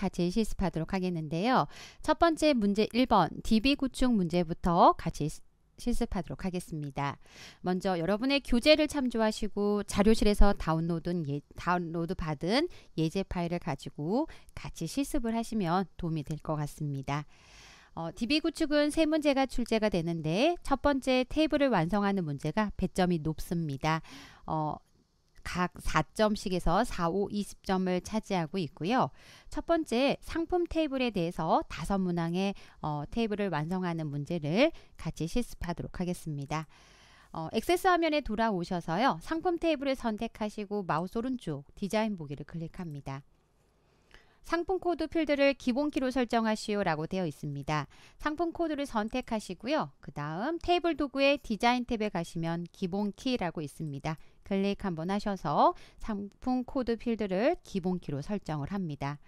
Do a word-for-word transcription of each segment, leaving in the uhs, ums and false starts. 같이 실습하도록 하겠는데요. 첫 번째 문제 일 번 디비 구축 문제부터 같이 실습하도록 하겠습니다. 먼저 여러분의 교재를 참조하시고 자료실에서 다운로드, 예, 다운로드 받은 예제 파일을 가지고 같이 실습을 하시면 도움이 될 것 같습니다. 어, 디비 구축은 세 문제가 출제가 되는데 첫 번째 테이블을 완성하는 문제가 배점이 높습니다. 어, 각 사 점씩에서 사, 오, 이십 점을 차지하고 있고요. 첫 번째 상품 테이블에 대해서 다섯 문항의 어, 테이블을 완성하는 문제를 같이 실습하도록 하겠습니다. 어, 액세스 화면에 돌아오셔서요. 상품 테이블을 선택하시고 마우스 오른쪽 디자인 보기를 클릭합니다. 상품 코드 필드를 기본키로 설정하시오 라고 되어 있습니다. 상품 코드를 선택하시고요. 그 다음 테이블 도구의 디자인 탭에 가시면 기본키라고 있습니다. 클릭 한번 하셔서 상품 코드 필드를 기본키로 설정을 합니다.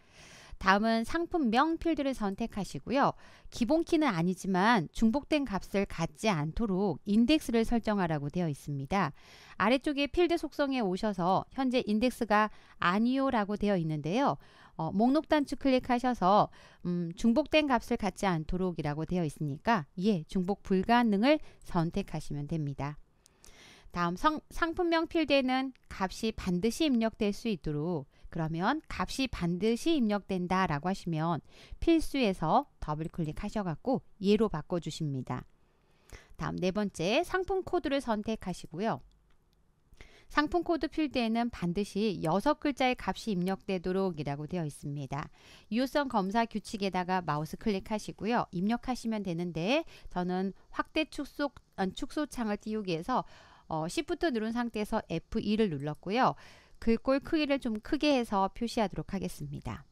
다음은 상품명 필드를 선택하시고요. 기본키는 아니지만 중복된 값을 갖지 않도록 인덱스를 설정하라고 되어 있습니다. 아래쪽에 필드 속성에 오셔서 현재 인덱스가 아니요 라고 되어 있는데요. 어, 목록 단축 클릭하셔서 음, 중복된 값을 갖지 않도록 이라고 되어 있으니까 예, 중복 불가능을 선택하시면 됩니다. 다음 성, 상품명 필드에는 값이 반드시 입력될 수 있도록, 그러면 값이 반드시 입력된다 라고 하시면 필수에서 더블 클릭하셔갖고 예로 바꿔주십니다. 다음 네 번째 상품 코드를 선택하시고요. 상품 코드 필드에는 반드시 여섯 글자의 값이 입력되도록 이라고 되어 있습니다. 유효성 검사 규칙에다가 마우스 클릭하시고요. 입력하시면 되는데 저는 확대 축소, 축소창을 띄우기 위해서 어, 시프트 누른 상태에서 에프 이를 눌렀고요. 글꼴 크기를 좀 크게 해서 표시하도록 하겠습니다.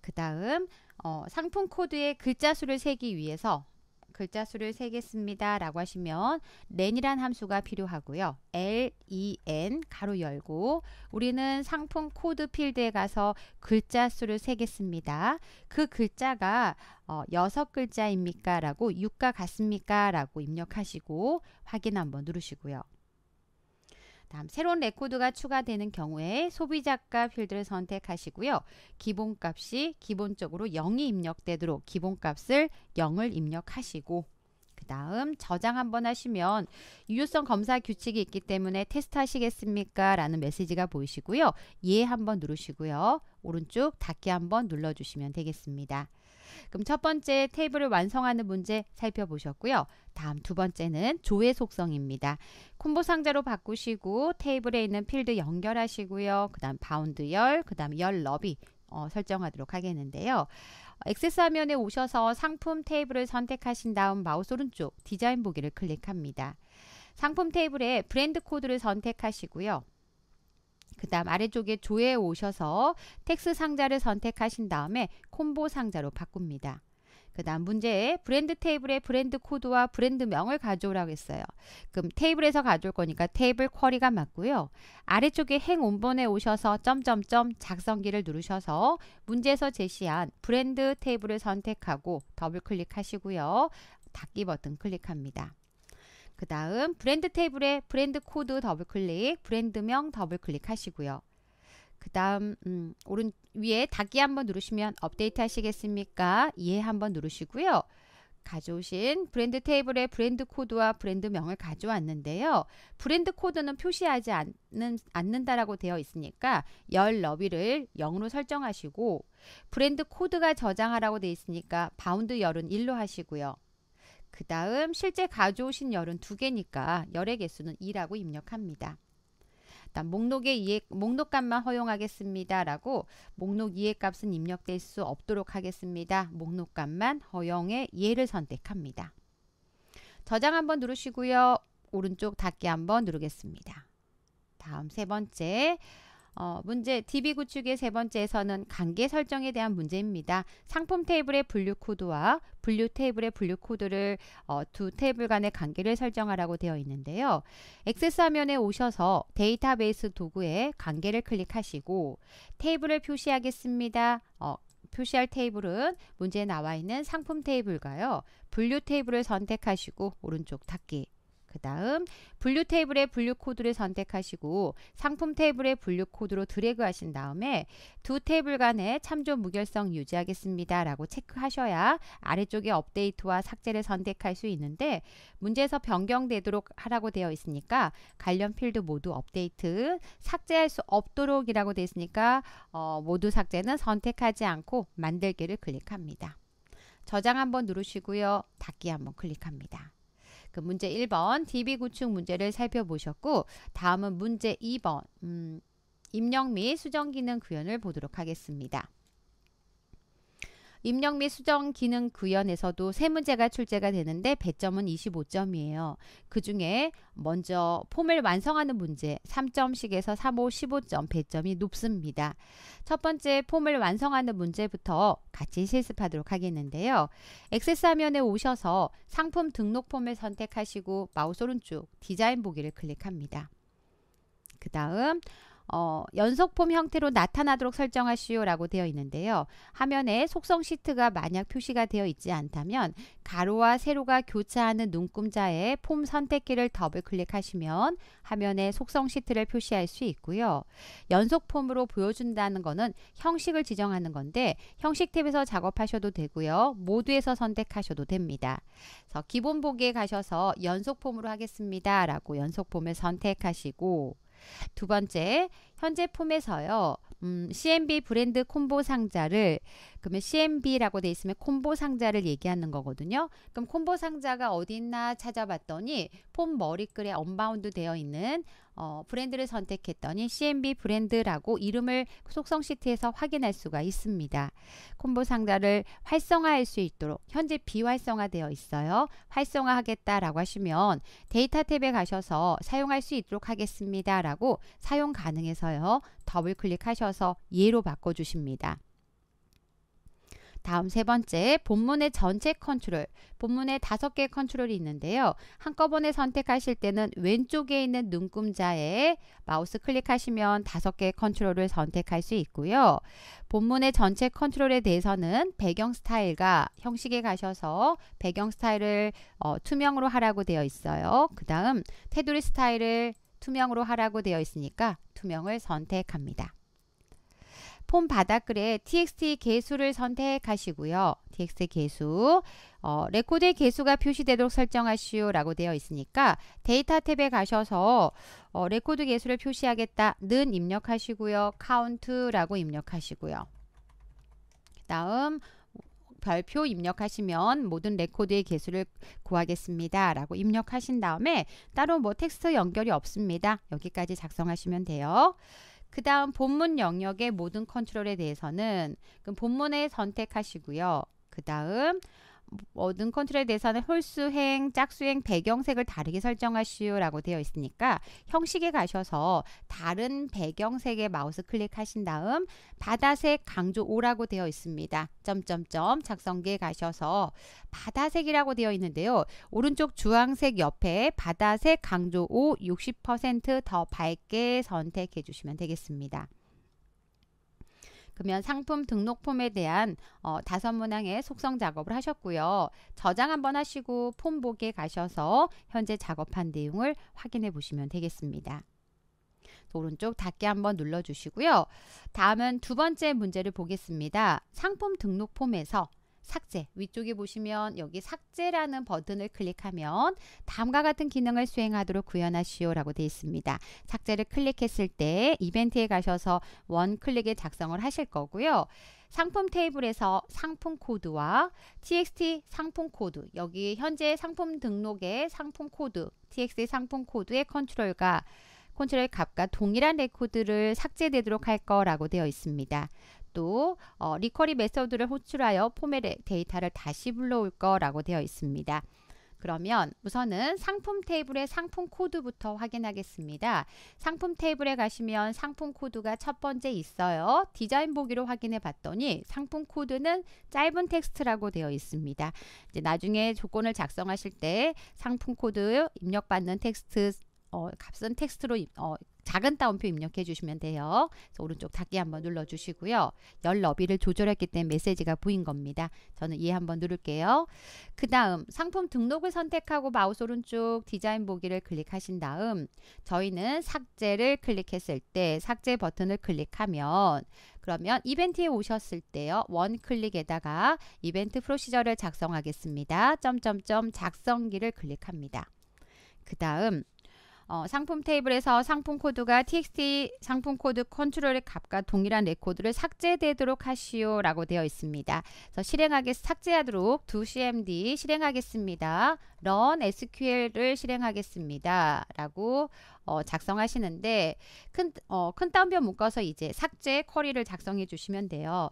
그 다음 어, 상품 코드의 글자 수를 세기 위해서 글자 수를 세겠습니다 라고 하시면 렌이란 함수가 필요하고요. 엘, 이, 엔 가로 열고 우리는 상품 코드 필드에 가서 글자 수를 세겠습니다. 그 글자가 어, 여섯 글자입니까? 라고 육과 같습니까? 라고 입력하시고 확인 한번 누르시고요. 다음 새로운 레코드가 추가되는 경우에 소비자가 필드를 선택하시고요. 기본값이 기본적으로 영이 입력되도록 기본값을 영을 입력하시고 그 다음 저장 한번 하시면 유효성 검사 규칙이 있기 때문에 테스트 하시겠습니까? 라는 메시지가 보이시고요. 예 한번 누르시고요. 오른쪽 닫기 한번 눌러주시면 되겠습니다. 그럼 첫 번째 테이블을 완성하는 문제 살펴보셨고요. 다음 두 번째는 조회 속성입니다. 콤보 상자로 바꾸시고 테이블에 있는 필드 연결하시고요. 그 다음 바운드 열, 그 다음 열 너비 어, 설정하도록 하겠는데요. 액세스 화면에 오셔서 상품 테이블을 선택하신 다음 마우스 오른쪽 디자인 보기를 클릭합니다. 상품 테이블에 브랜드 코드를 선택하시고요. 그 다음 아래쪽에 조회에 오셔서 텍스 상자를 선택하신 다음에 콤보 상자로 바꿉니다. 그 다음 문제에 브랜드 테이블에 브랜드 코드와 브랜드명을 가져오라고 했어요. 그럼 테이블에서 가져올 거니까 테이블 쿼리가 맞고요. 아래쪽에 행 원본에 오셔서 점점점 작성기를 누르셔서 문제에서 제시한 브랜드 테이블을 선택하고 더블 클릭하시고요. 닫기 버튼 클릭합니다. 그 다음 브랜드 테이블에 브랜드 코드 더블클릭, 브랜드명 더블클릭 하시고요. 그 다음 음, 오른 위에 닫기 한번 누르시면 업데이트 하시겠습니까? 예 한번 누르시고요. 가져오신 브랜드 테이블에 브랜드 코드와 브랜드명을 가져왔는데요. 브랜드 코드는 표시하지 않는, 않는다라고 되어 있으니까 열 너비를 영으로 설정하시고 브랜드 코드가 저장하라고 되어 있으니까 바운드 열은 일로 하시고요. 그 다음 실제 가져오신 열은 두 개니까 열의 개수는 이라고 입력합니다. 일단 목록의 이해, 목록값만 허용하겠습니다. 라고 목록 이해 값은 입력될 수 없도록 하겠습니다. 목록값만 허용의 예를 선택합니다. 저장 한번 누르시고요. 오른쪽 닫기 한번 누르겠습니다. 다음 세 번째. 어, 문제 디비 구축의 세 번째에서는 관계 설정에 대한 문제입니다. 상품 테이블의 분류 코드와 분류 테이블의 분류 코드를 어, 두 테이블 간의 관계를 설정하라고 되어 있는데요. 액세스 화면에 오셔서 데이터베이스 도구에 관계를 클릭하시고 테이블을 표시하겠습니다. 어, 표시할 테이블은 문제에 나와 있는 상품 테이블과요. 분류 테이블을 선택하시고 오른쪽 닫기. 그 다음 분류 테이블의 분류 코드를 선택하시고 상품 테이블의 분류 코드로 드래그 하신 다음에 두 테이블 간의 참조 무결성 유지하겠습니다 라고 체크하셔야 아래쪽에 업데이트와 삭제를 선택할 수 있는데, 문제에서 변경되도록 하라고 되어 있으니까 관련 필드 모두 업데이트, 삭제할 수 없도록 이라고 되어 있으니까 어, 모두 삭제는 선택하지 않고 만들기를 클릭합니다. 저장 한번 누르시고요. 닫기 한번 클릭합니다. 그 문제 일 번 디비 구축 문제를 살펴보셨고, 다음은 문제 이 번 음, 입력 및 수정 기능 구현을 보도록 하겠습니다. 입력 및 수정 기능 구현에서도 세 문제가 출제가 되는데 배점은 이십오 점이에요. 그 중에 먼저 폼을 완성하는 문제 삼 점씩에서 삼, 오, 십오 점 배점이 높습니다. 첫 번째 폼을 완성하는 문제부터 같이 실습하도록 하겠는데요. 액세스 화면에 오셔서 상품 등록 폼을 선택하시고 마우스 오른쪽 디자인 보기를 클릭합니다. 그 다음 어, 연속폼 형태로 나타나도록 설정하시오 라고 되어 있는데요. 화면에 속성 시트가 만약 표시가 되어 있지 않다면 가로와 세로가 교차하는 눈금자에 폼 선택기를 더블 클릭하시면 화면에 속성 시트를 표시할 수 있고요. 연속폼으로 보여준다는 것은 형식을 지정하는 건데 형식 탭에서 작업하셔도 되고요. 모두에서 선택하셔도 됩니다. 그래서 기본 보기에 가셔서 연속폼으로 하겠습니다 라고 연속폼을 선택하시고, 두 번째 현재 폼에서요 음, 씨엠비 브랜드 콤보 상자를, 그러면 씨엠비라고 되어 있으면 콤보 상자를 얘기하는 거거든요. 그럼 콤보 상자가 어디 있나 찾아봤더니 폼 머리글에 언바운드 되어 있는 어, 브랜드를 선택했더니 씨엠비 브랜드라고 이름을 속성 시트에서 확인할 수가 있습니다. 콤보 상자를 활성화할 수 있도록 현재 비활성화 되어 있어요. 활성화 하겠다라고 하시면 데이터 탭에 가셔서 사용할 수 있도록 하겠습니다 라고 사용 가능해서요 더블 클릭하셔서 예로 바꿔주십니다. 다음 세 번째 본문의 전체 컨트롤, 본문에 다섯 개의 컨트롤이 있는데요. 한꺼번에 선택하실 때는 왼쪽에 있는 눈금자에 마우스 클릭하시면 다섯 개의 컨트롤을 선택할 수 있고요. 본문의 전체 컨트롤에 대해서는 배경 스타일과 형식에 가셔서 배경 스타일을 어, 투명으로 하라고 되어 있어요. 그 다음 테두리 스타일을 투명으로 하라고 되어 있으니까 투명을 선택합니다. 폼 바닥글에 txt 개수를 선택하시고요. txt 개수, 어, 레코드의 개수가 표시되도록 설정하시오 라고 되어 있으니까 데이터 탭에 가셔서 어, 레코드 개수를 표시하겠다는 입력하시고요. 카운트라고 입력하시고요. 다음 별표 입력하시면 모든 레코드의 개수를 구하겠습니다 라고 입력하신 다음에 따로 뭐 텍스트 연결이 없습니다. 여기까지 작성하시면 돼요. 그 다음 본문 영역의 모든 컨트롤에 대해서는 그럼 본문에 선택하시고요. 그 다음 모든 컨트롤에 대해서는 홀수행, 짝수행, 배경색을 다르게 설정하시오 라고 되어 있으니까 형식에 가셔서 다른 배경색에 마우스 클릭하신 다음 바다색 강조 오라고 되어 있습니다. 점점점 작성기에 가셔서 바다색이라고 되어 있는데요. 오른쪽 주황색 옆에 바다색 강조 오 육십 퍼센트 더 밝게 선택해 주시면 되겠습니다. 그러면 상품 등록 폼에 대한 어, 다섯 문항의 속성 작업을 하셨고요. 저장 한번 하시고 폼 보기에 가셔서 현재 작업한 내용을 확인해 보시면 되겠습니다. 오른쪽 닫기 한번 눌러주시고요. 다음은 두 번째 문제를 보겠습니다. 상품 등록 폼에서 삭제, 위쪽에 보시면 여기 삭제라는 버튼을 클릭하면 다음과 같은 기능을 수행하도록 구현하시오 라고 되어 있습니다. 삭제를 클릭했을 때 이벤트에 가셔서 원클릭에 작성을 하실 거고요. 상품 테이블에서 상품 코드와 txt 상품 코드, 여기 현재 상품 등록의 상품 코드, txt 상품 코드의 컨트롤과 컨트롤 값과 동일한 레코드를 삭제되도록 할 거라고 되어 있습니다. 또 어, 리쿼리 메서드를 호출하여 폼의 데이터를 다시 불러올 거라고 되어 있습니다. 그러면 우선은 상품 테이블의 상품 코드부터 확인하겠습니다. 상품 테이블에 가시면 상품 코드가 첫 번째 있어요. 디자인 보기로 확인해 봤더니 상품 코드는 짧은 텍스트라고 되어 있습니다. 이제 나중에 조건을 작성하실 때 상품 코드 입력받는 텍스트 어, 값은 텍스트로 어, 작은 따옴표 입력해 주시면 돼요. 그래서 오른쪽 닫기 한번 눌러 주시고요. 열 너비를 조절했기 때문에 메시지가 보인 겁니다. 저는 예 한번 누를게요. 그 다음 상품 등록을 선택하고 마우스 오른쪽 디자인 보기를 클릭하신 다음 저희는 삭제를 클릭했을 때 삭제 버튼을 클릭하면, 그러면 이벤트에 오셨을 때요, 원클릭에다가 이벤트 프로시저를 작성하겠습니다. 점점점 작성기를 클릭합니다. 그 다음 어, 상품 테이블에서 상품 코드가 txt 상품 코드 컨트롤의 값과 동일한 레코드를 삭제되도록 하시오 라고 되어 있습니다. 그래서 실행하게 삭제하도록 두 씨엠디 실행하겠습니다. run 에스큐엘을 실행하겠습니다. 라고 어, 작성하시는데 큰, 어, 큰 따옴표 묶어서 이제 삭제 쿼리를 작성해 주시면 돼요.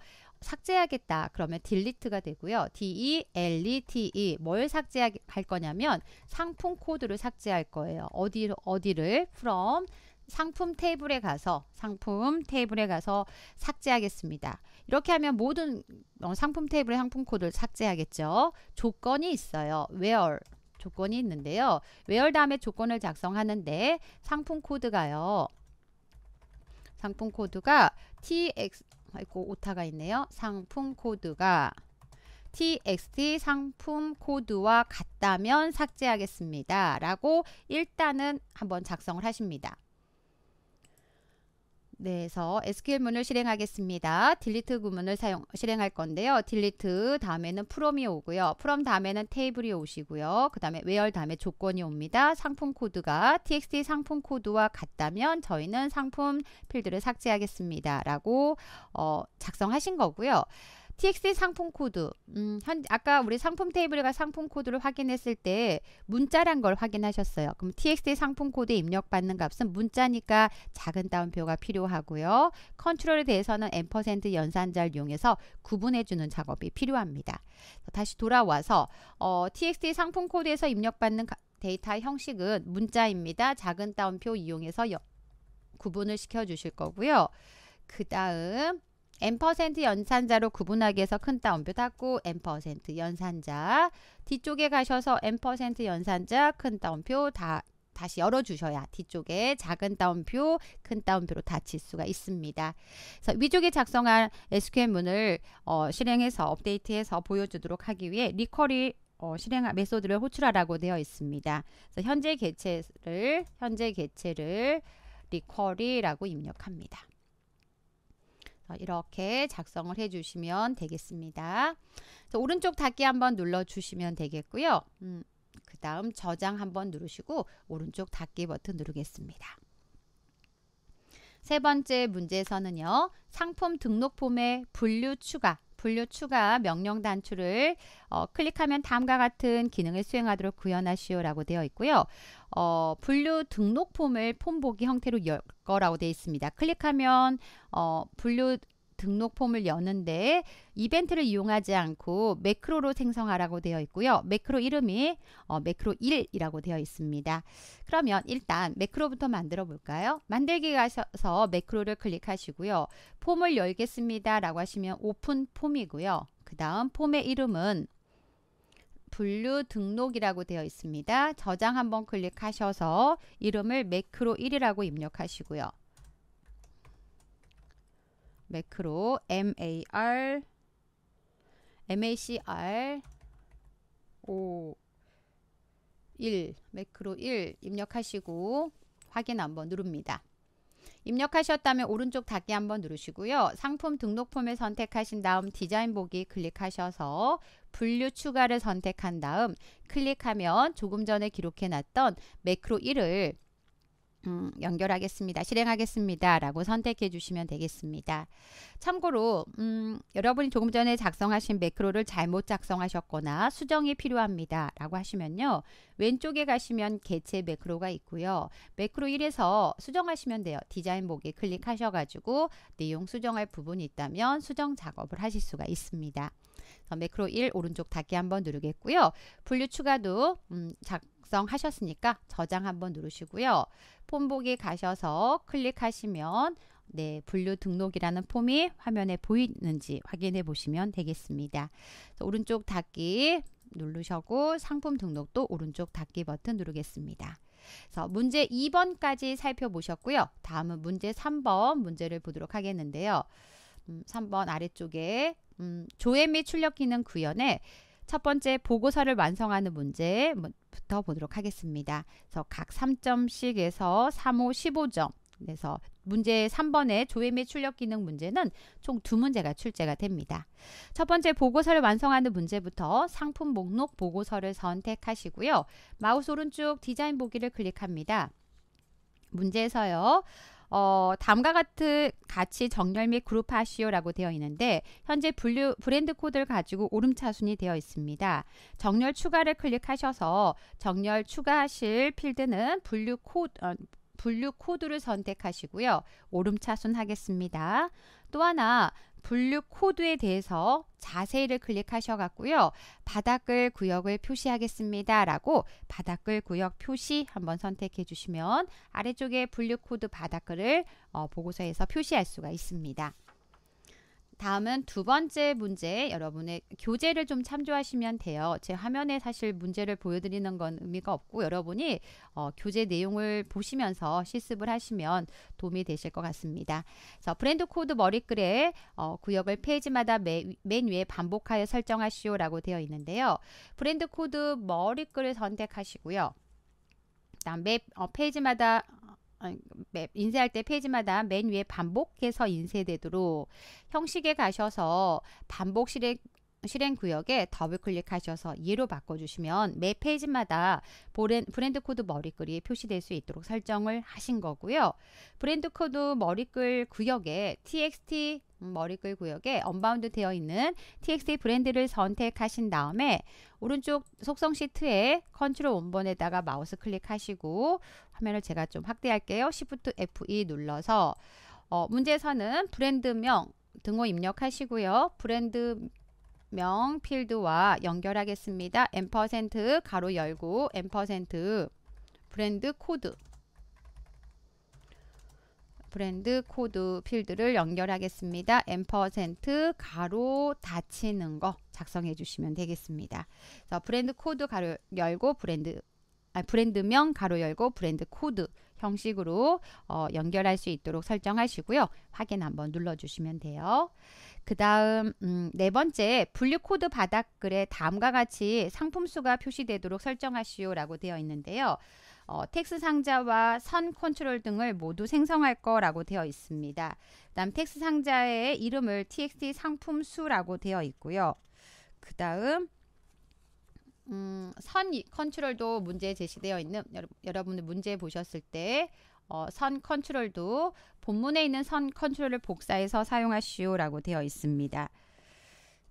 삭제하겠다 그러면 딜리트가 되고요. 디 이 엘 이 티 이 뭘 삭제할 거냐면 상품 코드를 삭제할 거예요. 어디, 어디를? from 상품 테이블에 가서 상품 테이블에 가서 삭제하겠습니다. 이렇게 하면 모든 상품 테이블의 상품 코드를 삭제하겠죠. 조건이 있어요. where 조건이 있는데요. where 다음에 조건을 작성하는데 상품 코드가요. 상품 코드가 tx 아이고 오타가 있네요. 상품 코드가 txt 상품 코드와 같다면 삭제하겠습니다. 라고 일단은 한번 작성을 하십니다. 네, 그래서 에스큐엘문을 실행하겠습니다. 딜리트 구문을 사용, 실행할 건데요. 딜리트 다음에는 프롬이 오고요. 프롬 다음에는 테이블이 오시고요. 그 다음에 where 다음에 조건이 옵니다. 상품 코드가 txt 상품 코드와 같다면 저희는 상품 필드를 삭제하겠습니다. 라고 어, 작성하신 거고요. txt 상품 코드, 음, 현, 아까 우리 상품 테이블과 상품 코드를 확인했을 때 문자란 걸 확인하셨어요. 그럼 txt 상품 코드에 입력받는 값은 문자니까 작은 따옴표가 필요하고요. 컨트롤에 대해서는 앰퍼센드 연산자를 이용해서 구분해주는 작업이 필요합니다. 다시 돌아와서 어, txt 상품 코드에서 입력받는 데이터 형식은 문자입니다. 작은 따옴표 이용해서 여, 구분을 시켜주실 거고요. 그 다음 앰퍼센드 연산자로 구분하기 위해서 큰 따옴표 닫고 앰퍼센드 연산자 뒤쪽에 가셔서 앰퍼센드 연산자 큰 따옴표 다, 다시 열어주셔야 뒤쪽에 작은 따옴표 큰 따옴표로 닫힐 수가 있습니다. 그래서 위쪽에 작성한 에스큐엘문을 어, 실행해서 업데이트해서 보여주도록 하기 위해 리쿼리 어, 실행 메소드를 호출하라고 되어 있습니다. 그래서 현재 개체를 현재 개체를 리쿼리라고 입력합니다. 이렇게 작성을 해주시면 되겠습니다. 그래서 오른쪽 닫기 한번 눌러주시면 되겠고요. 음, 그 다음 저장 한번 누르시고 오른쪽 닫기 버튼 누르겠습니다. 세 번째 문제에서는요. 상품 등록 폼에 분류 추가, 분류 추가 명령 단추를 어, 클릭하면 다음과 같은 기능을 수행하도록 구현하시오 라고 되어 있고요. 어, 분류 등록 폼을 폼 보기 형태로 열 거라고 되어 있습니다. 클릭하면 어, 분류 등록 폼을 여는데 이벤트를 이용하지 않고 매크로로 생성하라고 되어 있고요. 매크로 이름이 어, 매크로 일이라고 되어 있습니다. 그러면 일단 매크로부터 만들어 볼까요? 만들기 가셔서 매크로를 클릭하시고요. 폼을 열겠습니다 라고 하시면 오픈 폼이고요. 그 다음 폼의 이름은 분류 등록이라고 되어 있습니다. 저장 한번 클릭하셔서 이름을 매크로 일이라고 입력하시고요. 매크로 mar macr 오 일 매크로 일 입력하시고 확인 한번 누릅니다. 입력하셨다면 오른쪽 닫기 한번 누르시고요. 상품 등록 폼을 선택하신 다음 디자인 보기 클릭하셔서 분류 추가를 선택한 다음 클릭하면 조금 전에 기록해놨던 매크로 일을 음, 연결하겠습니다. 실행하겠습니다. 라고 선택해 주시면 되겠습니다. 참고로 음, 여러분이 조금 전에 작성하신 매크로를 잘못 작성하셨거나 수정이 필요합니다. 라고 하시면요. 왼쪽에 가시면 개체 매크로가 있고요. 매크로 일에서 수정하시면 돼요. 디자인 보기 클릭하셔가지고 내용 수정할 부분이 있다면 수정 작업을 하실 수가 있습니다. 그래서 매크로 일 오른쪽 닫기 한번 누르겠고요. 분류 추가도 음, 작성하셨으니까 저장 한번 누르시고요. 폼 보기 가셔서 클릭하시면 네, 분류 등록이라는 폼이 화면에 보이는지 확인해 보시면 되겠습니다. 그래서 오른쪽 닫기 누르셔고 상품 등록도 오른쪽 닫기 버튼 누르겠습니다. 그래서 문제 이 번까지 살펴보셨고요. 다음은 문제 삼 번 문제를 보도록 하겠는데요. 음, 삼 번 아래쪽에 음, 조회 및 출력 기능 구현에 첫 번째 보고서를 완성하는 문제부터 보도록 하겠습니다. 그래서 각 삼 점씩에서 삼, 오, 십오 점. 그래서 문제 삼 번의 조회 및 출력 기능 문제는 총 두 문제가 출제가 됩니다. 첫 번째 보고서를 완성하는 문제부터 상품 목록 보고서를 선택하시고요. 마우스 오른쪽 디자인 보기를 클릭합니다. 문제에서요. 어, 다음과 같은 같이 정렬 및 그룹하시오 라고 되어 있는데 현재 분류, 브랜드 코드를 가지고 오름차순이 되어 있습니다. 정렬 추가를 클릭하셔서 정렬 추가하실 필드는 분류 코드, 어, 분류 코드를 선택하시고요. 오름차순 하겠습니다. 또 하나 분류 코드에 대해서 자세히를 클릭하셔갖고요. 바닥글 구역을 표시하겠습니다. 라고 바닥글 구역 표시 한번 선택해 주시면 아래쪽에 분류 코드 바닥글을 어, 보고서에서 표시할 수가 있습니다. 다음은 두 번째 문제, 여러분의 교재를 좀 참조하시면 돼요. 제 화면에 사실 문제를 보여드리는 건 의미가 없고 여러분이 어, 교재 내용을 보시면서 실습을 하시면 도움이 되실 것 같습니다. 그래서 브랜드 코드 머리글에 어, 구역을 페이지마다 매, 맨 위에 반복하여 설정하시오 라고 되어 있는데요. 브랜드 코드 머리글을 선택하시고요. 다음 맵 어, 페이지마다 인쇄할 때 페이지마다 맨 위에 반복해서 인쇄되도록 형식에 가셔서 반복 실행, 실행 구역에 더블 클릭하셔서 예로 바꿔주시면 매 페이지마다 브랜드 코드 머리글이 표시될 수 있도록 설정을 하신 거고요. 브랜드 코드 머리글 구역에 txt 머리글 구역에 언바운드 되어 있는 txt 브랜드를 선택하신 다음에 오른쪽 속성 시트에 컨트롤 원본에다가 마우스 클릭하시고 화면을 제가 좀 확대할게요. Shift 에프 투 눌러서 어, 문제에서는 브랜드명 등호 입력하시고요. 브랜드명 필드와 연결하겠습니다. 앰퍼센트 가로 열고 앰퍼센트 브랜드 코드 브랜드 코드 필드를 연결하겠습니다. 앰퍼센트 가로 닫히는 거 작성해 주시면 되겠습니다. 그래서 브랜드 코드 가로 열고 브랜드 아, 브랜드명 가로 열고 브랜드 코드 형식으로 어, 연결할 수 있도록 설정하시고요. 확인 한번 눌러주시면 돼요. 그 다음 음, 네 번째 분류 코드 바닥글에 다음과 같이 상품수가 표시되도록 설정하시오 라고 되어 있는데요. 어, 텍스 상자와 선 컨트롤 등을 모두 생성할 거라고 되어 있습니다. 그 다음 텍스 상자의 이름을 txt 상품수라고 되어 있고요. 그 다음 음, 선 컨트롤도 문제에 제시되어 있는 여러분들 문제 보셨을 때 어, 선 컨트롤도 본문에 있는 선 컨트롤을 복사해서 사용하시오 라고 되어 있습니다.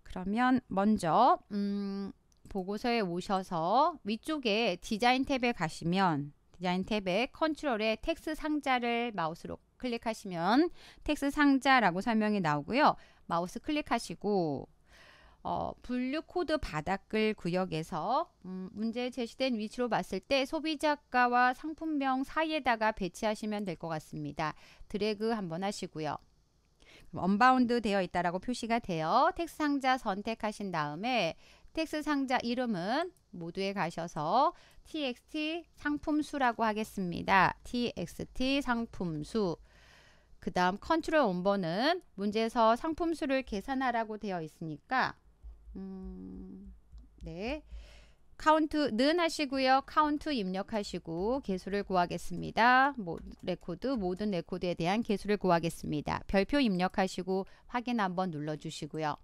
그러면 먼저 음, 보고서에 오셔서 위쪽에 디자인 탭에 가시면 디자인 탭에 컨트롤에 텍스 상자를 마우스로 클릭하시면 텍스 상자라고 설명이 나오고요. 마우스 클릭하시고 어, 분류 코드 바닥글 구역에서 음, 문제에 제시된 위치로 봤을 때 소비자가와 상품명 사이에다가 배치하시면 될 것 같습니다. 드래그 한번 하시고요. 언바운드 되어 있다라고 표시가 돼요. 텍스 상자 선택하신 다음에 텍스 상자 이름은 모두에 가셔서 txt 상품수라고 하겠습니다. txt 상품수 그 다음 컨트롤 원본은 문제에서 상품수를 계산하라고 되어 있으니까 음, 네 카운트는 하시고요. 카운트 입력하시고 개수를 구하겠습니다. 뭐, 레코드 모든 레코드에 대한 개수를 구하겠습니다. 별표 입력하시고 확인 한번 눌러주시고요.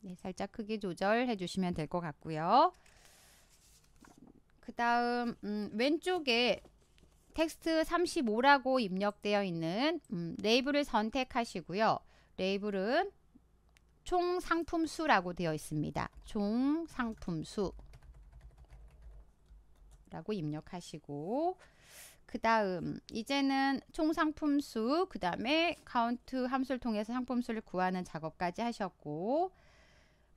네, 살짝 크기 조절해 주시면 될 것 같고요. 그 다음 음, 왼쪽에 텍스트 삼십오라고 입력되어 있는 음, 레이블을 선택하시고요. 레이블은 총 상품수라고 되어 있습니다. 총 상품수라고 입력하시고 그 다음 이제는 총 상품수 그 다음에 카운트 함수를 통해서 상품수를 구하는 작업까지 하셨고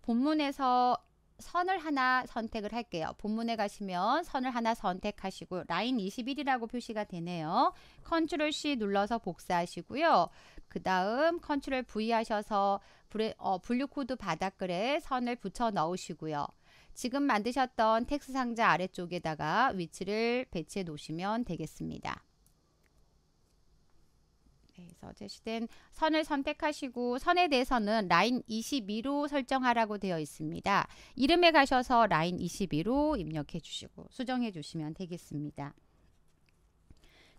본문에서 선을 하나 선택을 할게요. 본문에 가시면 선을 하나 선택하시고 라인 이십일이라고 표시가 되네요. 컨트롤 C 눌러서 복사하시고요. 그 다음 컨트롤 V 하셔서 분류 코드 바닥글에 선을 붙여 넣으시고요. 지금 만드셨던 텍스트 상자 아래쪽에다가 위치를 배치해 놓으시면 되겠습니다. 그래서 제시된 선을 선택하시고 선에 대해서는 라인 이십이로 설정하라고 되어 있습니다. 이름에 가셔서 라인 이십이로 입력해 주시고 수정해 주시면 되겠습니다.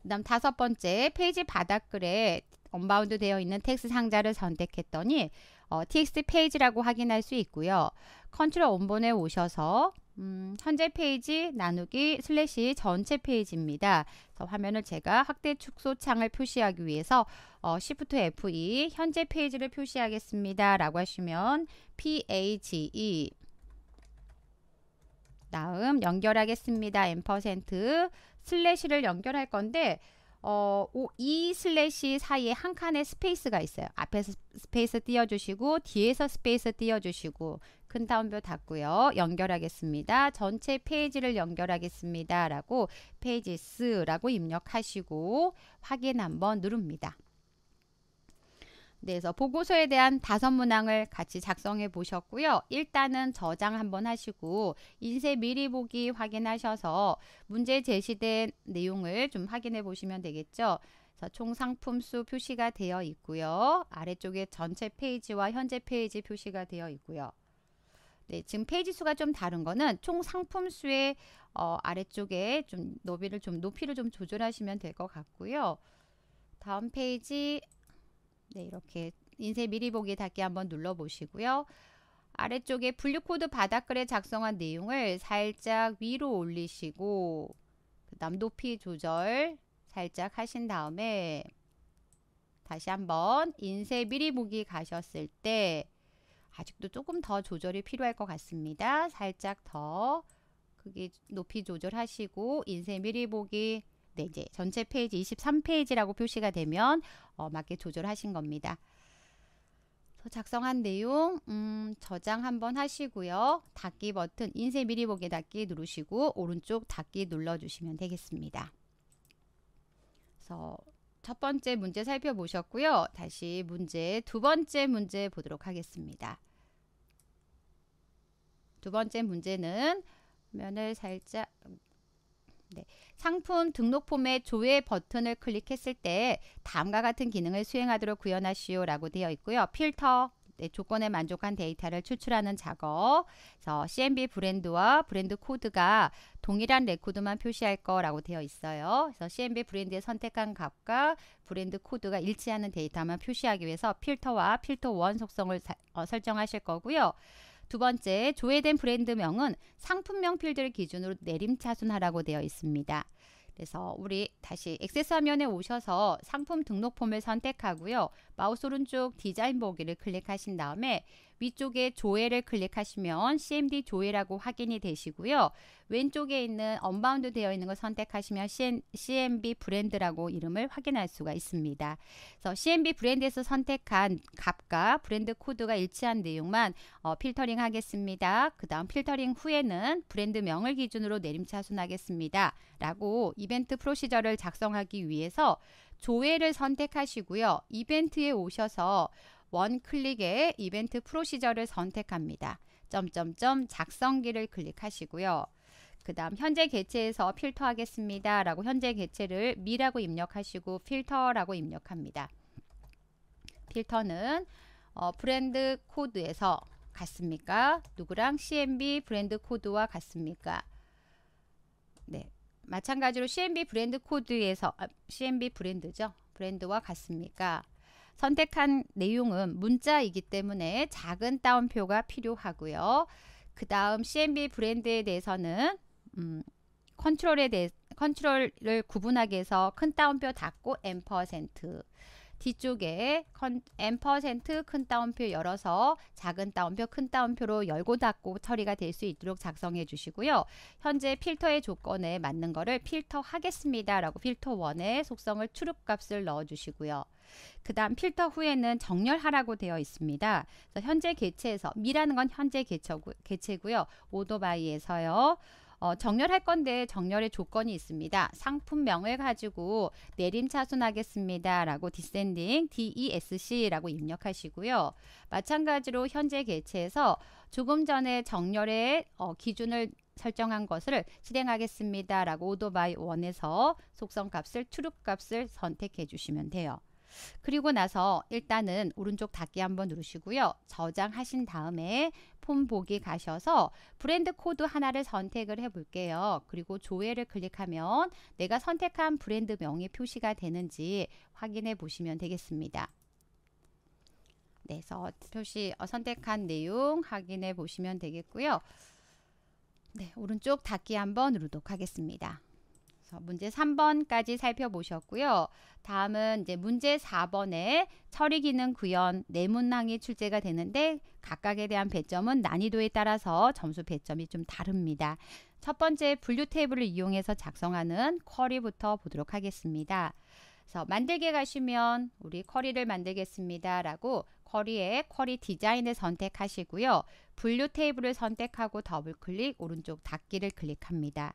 그 다음 다섯 번째 페이지 바닥글에 언바운드 되어 있는 텍스트 상자를 선택했더니 어, txt 페이지라고 확인할 수 있고요. 컨트롤 원본에 오셔서 음, 현재 페이지 나누기 슬래시 전체 페이지입니다. 그래서 화면을 제가 확대 축소 창을 표시하기 위해서 어, Shift 에프 이 현재 페이지를 표시하겠습니다 라고 하시면 page 다음 연결하겠습니다 앰퍼센트 슬래시를 연결할 건데 어, 이 슬래시 사이에 한 칸의 스페이스가 있어요. 앞에서 스페이스 띄워주시고 뒤에서 스페이스 띄워주시고 큰 따옴표 닫고요. 연결하겠습니다. 전체 페이지를 연결하겠습니다. 라고 페이지스라고 입력하시고 확인 한번 누릅니다. 네, 그래서 보고서에 대한 다섯 문항을 같이 작성해 보셨고요. 일단은 저장 한번 하시고 인쇄 미리 보기 확인하셔서 문제 제시된 내용을 좀 확인해 보시면 되겠죠. 그래서 총 상품수 표시가 되어 있고요. 아래쪽에 전체 페이지와 현재 페이지 표시가 되어 있고요. 네, 지금 페이지 수가 좀 다른 거는 총 상품수의 어, 아래쪽에 좀 너비를 좀 높이를 좀 조절하시면 될 것 같고요. 다음 페이지 네, 이렇게 인쇄 미리 보기 닫기 한번 눌러 보시고요. 아래쪽에 분류코드 바닥글에 작성한 내용을 살짝 위로 올리시고 그다음 높이 조절 살짝 하신 다음에 다시 한번 인쇄 미리 보기 가셨을 때 아직도 조금 더 조절이 필요할 것 같습니다. 살짝 더 크기 높이 조절하시고 인쇄 미리 보기 네, 이제 전체 페이지 이십삼 페이지라고 표시가 되면 어, 맞게 조절하신 겁니다. 작성한 내용 음, 저장 한번 하시고요. 닫기 버튼 인쇄 미리 보기 닫기 누르시고 오른쪽 닫기 눌러주시면 되겠습니다. 그래서 첫 번째 문제 살펴보셨고요. 다시 문제 두 번째 문제 보도록 하겠습니다. 두 번째 문제는 화면을 살짝 네. 상품 등록 폼의 조회 버튼을 클릭했을 때 다음과 같은 기능을 수행하도록 구현하시오 라고 되어 있고요. 필터 네, 조건에 만족한 데이터를 추출하는 작업 그래서 씨엠비 브랜드와 브랜드 코드가 동일한 레코드만 표시할 거라고 되어 있어요. 그래서 씨엠비 브랜드에 선택한 값과 브랜드 코드가 일치하는 데이터만 표시하기 위해서 필터와 필터 원 속성을 사, 어, 설정하실 거고요. 두 번째, 조회된 브랜드명은 상품명 필드를 기준으로 내림차순하라고 되어 있습니다. 그래서 우리 다시 액세스 화면에 오셔서 상품 등록 폼을 선택하고요. 마우스 오른쪽 디자인 보기를 클릭하신 다음에 위쪽에 조회를 클릭하시면 씨엠디 조회라고 확인이 되시고요. 왼쪽에 있는 언바운드 되어 있는 걸 선택하시면 씨엠비 브랜드라고 이름을 확인할 수가 있습니다. 그래서 씨엠비 브랜드에서 선택한 값과 브랜드 코드가 일치한 내용만 어, 필터링 하겠습니다. 그 다음 필터링 후에는 브랜드명을 기준으로 내림차순하겠습니다. 라고 이벤트 프로시저를 작성하기 위해서 조회를 선택하시고요. 이벤트에 오셔서 원클릭에 이벤트 프로시저를 선택합니다. 점점점 작성기를 클릭하시고요. 그 다음 현재 개체에서 필터 하겠습니다. 라고 현재 개체를 미라고 입력하시고 필터라고 입력합니다. 필터는 어, 브랜드 코드에서 같습니까? 누구랑 씨엠비 브랜드 코드와 같습니까? 네, 마찬가지로 씨엠비 브랜드 코드에서 아, 씨엠비 브랜드죠. 브랜드와 같습니까? 선택한 내용은 문자이기 때문에 작은 따옴표가 필요하고요. 그 다음 씨엠비 브랜드에 대해서는 음, 컨트롤에 대해, 컨트롤을 구분하기 위해서 큰 따옴표 닫고 앰퍼센트 뒤쪽에 컨, 앰퍼센트 큰 따옴표 열어서 작은 따옴표 큰 따옴표로 열고 닫고 처리가 될 수 있도록 작성해 주시고요. 현재 필터의 조건에 맞는 거를 필터 하겠습니다 라고 필터 일의 속성을 출입값을 넣어 주시고요. 그 다음 필터 후에는 정렬하라고 되어 있습니다. 그래서 현재 개체에서 미라는 건 현재 개체고, 개체고요. 오도바이에서요. 어, 정렬할 건데 정렬의 조건이 있습니다. 상품명을 가지고 내림차순하겠습니다 라고 디센딩 디 이 에스 씨라고 입력하시고요. 마찬가지로 현재 개체에서 조금 전에 정렬의 어, 기준을 설정한 것을 실행하겠습니다 라고 오더바이 원에서 속성값을 true값을 선택해 주시면 돼요. 그리고 나서 일단은 오른쪽 닫기 한번 누르시고요. 저장하신 다음에 폼 보기 가셔서 브랜드 코드 하나를 선택을 해 볼게요. 그리고 조회를 클릭하면 내가 선택한 브랜드명이 표시가 되는지 확인해 보시면 되겠습니다. 네, 그래서 표시 어, 선택한 내용 확인해 보시면 되겠고요. 네, 오른쪽 닫기 한번 누르도록 하겠습니다. 문제 삼 번까지 살펴보셨고요. 다음은 이제 문제 사 번에 처리 기능 구현 네 문항이 출제가 되는데 각각에 대한 배점은 난이도에 따라서 점수 배점이 좀 다릅니다. 첫 번째 분류 테이블을 이용해서 작성하는 쿼리부터 보도록 하겠습니다. 그래서 만들기에 가시면 우리 쿼리를 만들겠습니다 라고 쿼리에 쿼리 디자인을 선택하시고요. 분류 테이블을 선택하고 더블클릭 오른쪽 닫기를 클릭합니다.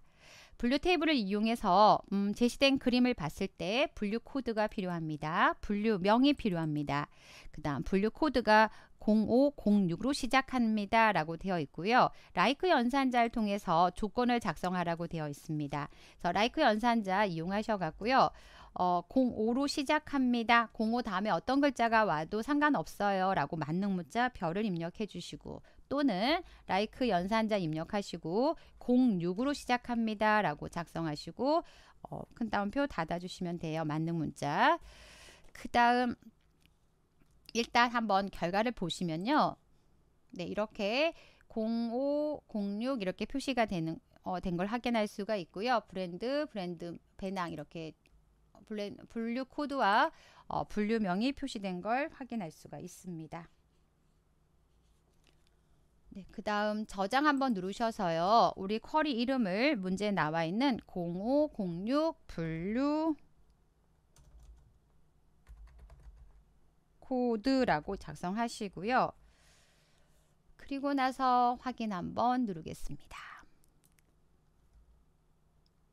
분류 테이블을 이용해서 음, 제시된 그림을 봤을 때 분류 코드가 필요합니다. 분류명이 필요합니다. 그 다음 분류 코드가 공오공육으로 시작합니다 라고 되어 있고요. 라이크 연산자를 통해서 조건을 작성하라고 되어 있습니다. 그래서 라이크 연산자 이용하셔 갖고요. 어, 공오로 시작합니다. 공오 다음에 어떤 글자가 와도 상관없어요 라고 만능 문자 별을 입력해 주시고 또는 라이크 연산자 입력하시고 공육으로 시작합니다 라고 작성하시고 어, 큰 따옴표 닫아주시면 돼요. 만능 문자. 그 다음 일단 한번 결과를 보시면요. 네, 이렇게 공오, 공육 이렇게 표시가 되는, 어, 된 걸 확인할 수가 있고요. 브랜드, 브랜드, 배낭 이렇게 분류 코드와 어, 분류명이 표시된 걸 확인할 수가 있습니다. 네, 그 다음 저장 한번 누르셔서요. 우리 쿼리 이름을 문제에 나와 있는 공오, 공육 분류 코드라고 작성하시고요. 그리고 나서 확인 한번 누르겠습니다.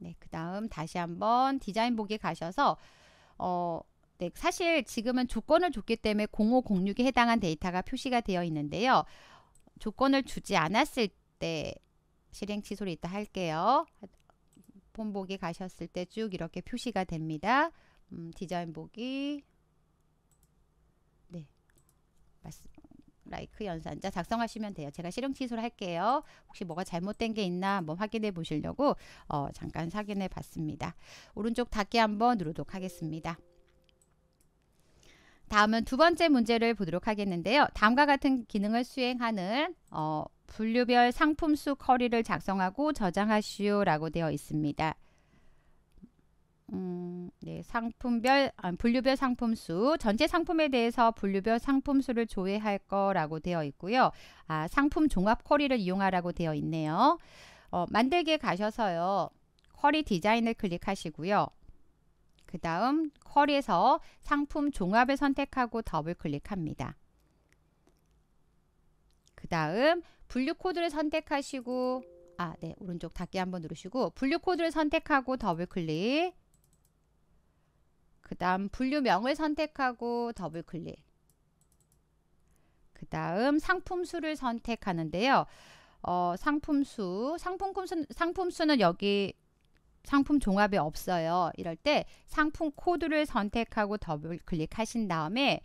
네, 그 다음 다시 한번 디자인 보기 가셔서 어, 네, 사실 지금은 조건을 줬기 때문에 공오공육에 해당한 데이터가 표시가 되어 있는데요. 조건을 주지 않았을 때 실행 취소를 이따 할게요. 폼 보기 가셨을 때 쭉 이렇게 표시가 됩니다. 음, 디자인 보기 라이크 연산자 작성하시면 돼요. 제가 실행 취소를 할게요. 혹시 뭐가 잘못된 게 있나 한번 확인해 보시려고 어, 잠깐 확인해 봤습니다. 오른쪽 닫기 한번 누르도록 하겠습니다. 다음은 두 번째 문제를 보도록 하겠는데요. 다음과 같은 기능을 수행하는 어, 분류별 상품수 쿼리를 작성하고 저장하시오 라고 되어 있습니다. 음, 네, 상품별, 아, 분류별 상품수, 전체 상품에 대해서 분류별 상품수를 조회할 거라고 되어 있고요. 아, 상품 종합 쿼리를 이용하라고 되어 있네요. 어, 만들기에 가셔서요. 쿼리 디자인을 클릭하시고요. 그 다음 쿼리에서 상품 종합을 선택하고 더블 클릭합니다. 그 다음 분류 코드를 선택하시고, 아, 네, 오른쪽 닫기 한번 누르시고, 분류 코드를 선택하고 더블 클릭. 그 다음 분류명을 선택하고 더블클릭. 그 다음 상품수를 선택하는데요. 어, 상품수, 상품수, 상품수는 여기 상품 종합에 없어요. 이럴 때 상품 코드를 선택하고 더블클릭 하신 다음에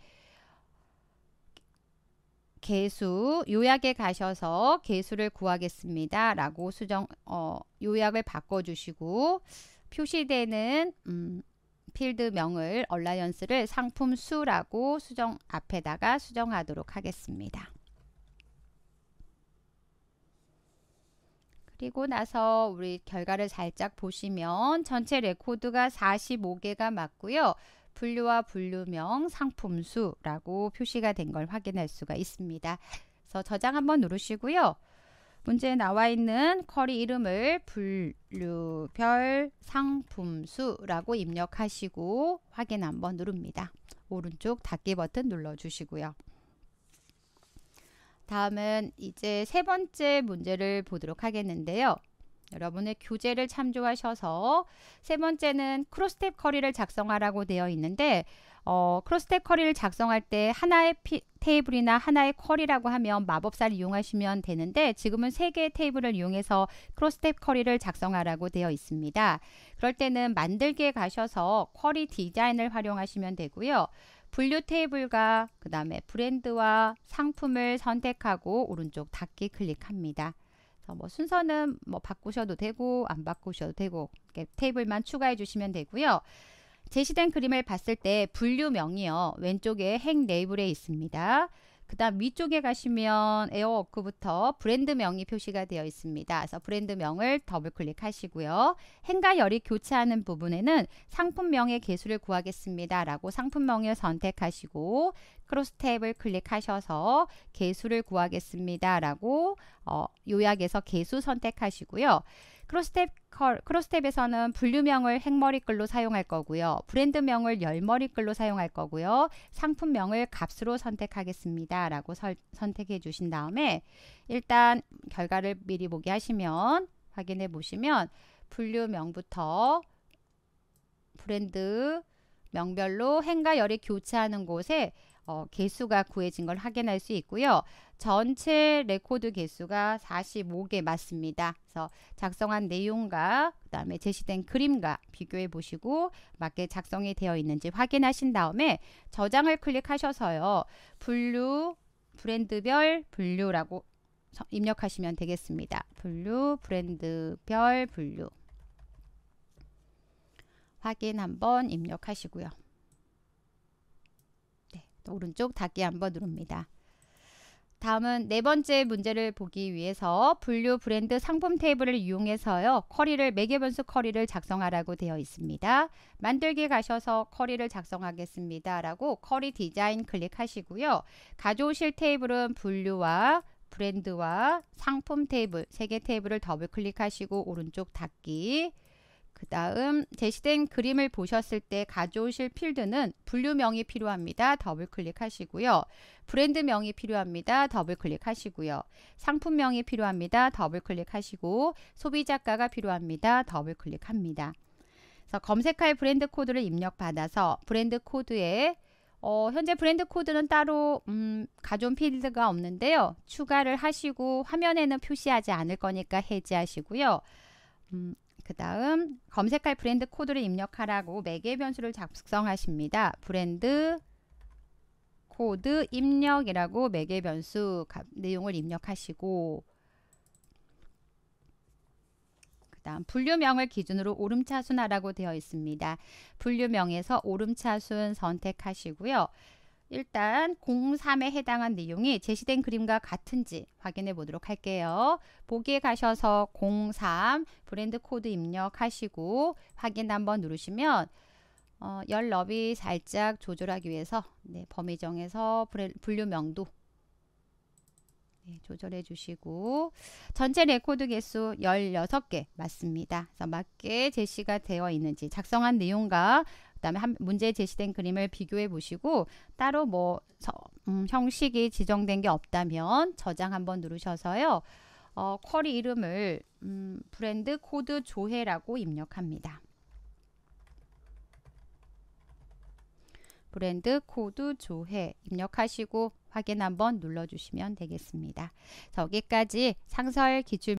개수, 요약에 가셔서 개수를 구하겠습니다 라고 수정, 어, 요약을 바꿔주시고 표시되는 음, 필드명을 얼라이언스를 상품수라고 수정 앞에다가 수정하도록 하겠습니다. 그리고 나서 우리 결과를 살짝 보시면 전체 레코드가 사십오 개가 맞고요. 분류와 분류명 상품수라고 표시가 된 걸 확인할 수가 있습니다. 그래서 저장 한번 누르시고요. 문제에 나와 있는 쿼리 이름을 분류별 상품수라고 입력하시고 확인 한번 누릅니다. 오른쪽 닫기 버튼 눌러주시고요. 다음은 이제 세 번째 문제를 보도록 하겠는데요. 여러분의 교재를 참조하셔서 세 번째는 크로스탭 커리를 작성하라고 되어 있는데 어, 크로스탭 커리를 작성할 때 하나의 피, 테이블이나 하나의 쿼리라고 하면 마법사를 이용하시면 되는데 지금은 세 개의 테이블을 이용해서 크로스탭 커리를 작성하라고 되어 있습니다. 그럴 때는 만들기에 가셔서 쿼리 디자인을 활용하시면 되고요. 분류 테이블과 그 다음에 브랜드와 상품을 선택하고 오른쪽 닫기 클릭합니다. 뭐 순서는 뭐 바꾸셔도 되고 안 바꾸셔도 되고 이렇게 테이블만 추가해 주시면 되고요. 제시된 그림을 봤을 때 분류명이요. 왼쪽에 핵 레이블에 있습니다. 그 다음 위쪽에 가시면 에어워크부터 브랜드명이 표시가 되어 있습니다. 그래서 브랜드명을 더블클릭 하시고요. 행과 열이 교차하는 부분에는 상품명의 개수를 구하겠습니다. 라고 상품명을 선택하시고 크로스탭을 클릭하셔서 개수를 구하겠습니다. 라고 어, 요약에서 개수 선택하시고요. 크로스탭, 크로스탭에서는 분류명을 행머리글로 사용할 거고요. 브랜드명을 열머리글로 사용할 거고요. 상품명을 값으로 선택하겠습니다. 라고 설, 선택해 주신 다음에 일단 결과를 미리 보기 하시면 확인해 보시면 분류명부터 브랜드 명별로 행과 열이 교차하는 곳에 어, 개수가 구해진 걸 확인할 수 있고요. 전체 레코드 개수가 사십오 개 맞습니다. 그래서 작성한 내용과 그 다음에 제시된 그림과 비교해 보시고 맞게 작성이 되어 있는지 확인하신 다음에 저장을 클릭하셔서요. 분류, 브랜드별, 분류라고 입력하시면 되겠습니다. 분류, 브랜드별, 분류 확인 한번 입력하시고요. 오른쪽 닫기 한번 누릅니다. 다음은 네 번째 문제를 보기 위해서 분류 브랜드 상품 테이블을 이용해서요. 쿼리를 매개변수 쿼리를 작성하라고 되어 있습니다. 만들기 가셔서 쿼리를 작성하겠습니다. 라고 쿼리 디자인 클릭하시고요. 가져오실 테이블은 분류와 브랜드와 상품 테이블 세 개 테이블을 더블 클릭하시고 오른쪽 닫기 그 다음 제시된 그림을 보셨을 때 가져오실 필드는 분류명이 필요합니다. 더블클릭하시고요. 브랜드명이 필요합니다. 더블클릭하시고요. 상품명이 필요합니다. 더블클릭하시고 소비자가가 필요합니다. 더블클릭합니다. 그래서 검색할 브랜드 코드를 입력받아서 브랜드 코드에 어, 현재 브랜드 코드는 따로 음, 가져온 필드가 없는데요. 추가를 하시고 화면에는 표시하지 않을 거니까 해제하시고요. 음, 그 다음 검색할 브랜드 코드를 입력하라고 매개 변수를 작성하십니다. 브랜드 코드 입력이라고 매개 변수 내용을 입력하시고 그 다음 분류명을 기준으로 오름차순하라고 되어 있습니다. 분류명에서 오름차순 선택하시고요. 일단 공삼에 해당한 내용이 제시된 그림과 같은지 확인해 보도록 할게요. 보기에 가셔서 공삼 브랜드 코드 입력하시고 확인 한번 누르시면 어, 열 너비 살짝 조절하기 위해서 네, 범위 정해서 분류명도 네, 조절해 주시고 전체 레코드 개수 열여섯 개 맞습니다. 그래서 맞게 제시가 되어 있는지 작성한 내용과 그 다음에 문제에 제시된 그림을 비교해 보시고 따로 뭐 저, 음, 형식이 지정된 게 없다면 저장 한번 누르셔서요. 어, 쿼리 이름을 음, 브랜드 코드 조회라고 입력합니다. 브랜드 코드 조회 입력하시고 확인 한번 눌러주시면 되겠습니다. 여기까지 상설 기출